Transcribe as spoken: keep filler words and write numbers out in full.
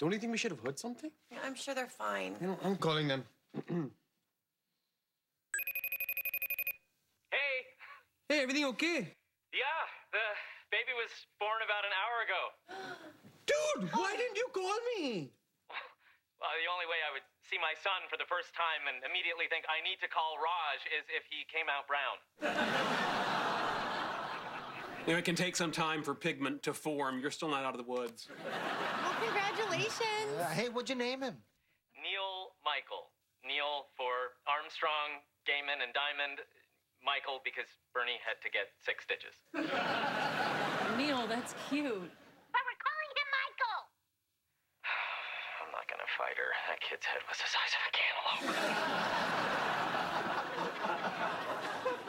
Don't you think we should have heard something? Yeah, I'm sure they're fine. You know, I'm calling them. Hey. Hey, everything okay? Yeah, the baby was born about an hour ago. Dude, why didn't you call me? Well, the only way I would see my son for the first time and immediately think I need to call Raj is if he came out brown. You know, it can take some time for pigment to form. You're still not out of the woods. Well, congratulations. Uh, hey, what'd you name him? Neil Michael. Neil for Armstrong, Gaiman, and Diamond. Michael because Bernie had to get six stitches. Neil, that's cute. But we're calling him Michael. I'm not gonna fight her. That kid's head was the size of a cantaloupe.